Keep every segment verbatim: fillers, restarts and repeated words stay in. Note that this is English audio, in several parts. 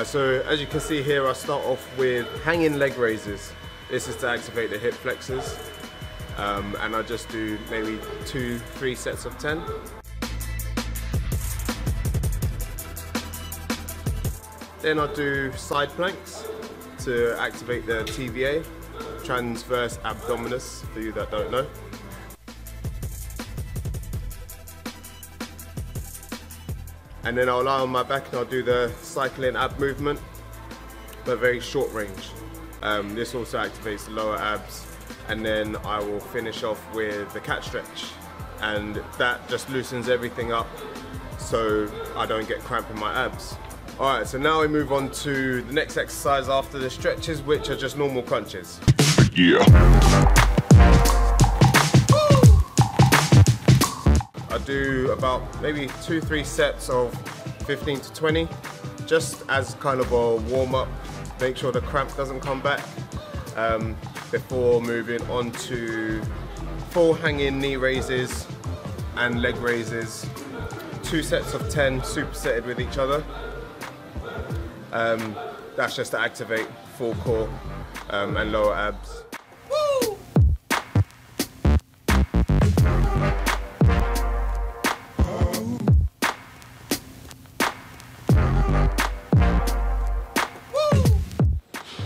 Alright, so as you can see here, I start off with hanging leg raises. This is to activate the hip flexors, um, and I just do maybe two, three sets of ten. Then I do side planks to activate the T V A, transverse abdominis, for you that don't know. And then I'll lie on my back and I'll do the cycling ab movement, but very short range. Um, this also activates the lower abs. And then I will finish off with the cat stretch. And that just loosens everything up so I don't get cramp in my abs. All right, so now we move on to the next exercise after the stretches, which are just normal crunches. Yeah. I do about maybe two, three sets of fifteen to twenty, just as kind of a warm up, make sure the cramp doesn't come back, um, before moving on to full hanging knee raises and leg raises. Two sets of ten supersetted with each other. Um, that's just to activate full core um, and lower abs. Woo! Woo!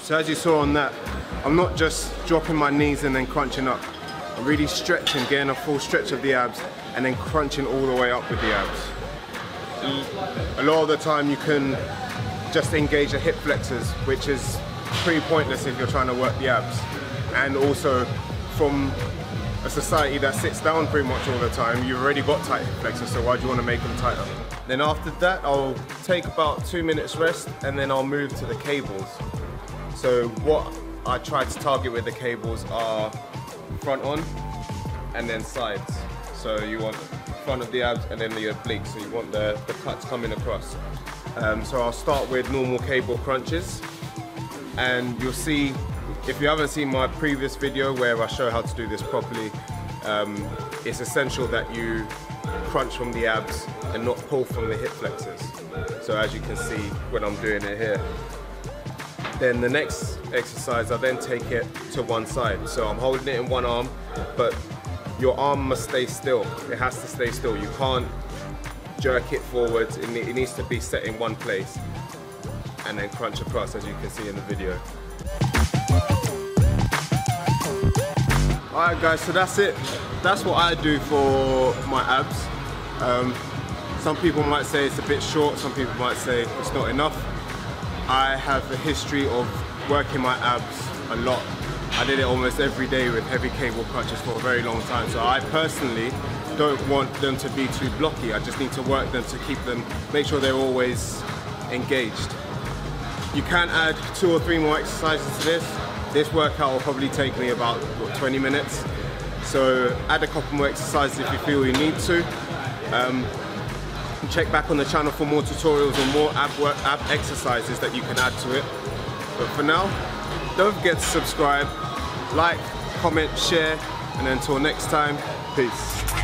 So as you saw on that, I'm not just dropping my knees and then crunching up. I'm really stretching, getting a full stretch of the abs and then crunching all the way up with the abs. A lot of the time you can just engage the hip flexors, which is pretty pointless if you're trying to work the abs. And also, from a society that sits down pretty much all the time, you've already got tight hip flexors, so why do you want to make them tighter? Then after that, I'll take about two minutes rest, and then I'll move to the cables. So what I try to target with the cables are front on, and then sides. So you want front of the abs, and then the obliques, so you want the, the cuts coming across. Um, so I'll start with normal cable crunches, and you'll see, if you haven't seen my previous video where I show how to do this properly, um, it's essential that you crunch from the abs and not pull from the hip flexors. So as you can see when I'm doing it here. Then the next exercise, I then take it to one side. So I'm holding it in one arm, but your arm must stay still. It has to stay still. You can't jerk it forwards, it needs to be set in one place, and then crunch across, as you can see in the video. Alright guys, so that's it. That's what I do for my abs. Um, some people might say it's a bit short, some people might say it's not enough. I have a history of working my abs a lot. I did it almost every day with heavy cable crunches for a very long time, so I personally don't want them to be too blocky. I just need to work them to keep them, make sure they're always engaged. You can add two or three more exercises to this. This workout will probably take me about what, twenty minutes. So add a couple more exercises if you feel you need to. Um, check back on the channel for more tutorials and more ab, work, ab exercises that you can add to it. But for now, don't forget to subscribe, like, comment, share, and until next time, peace.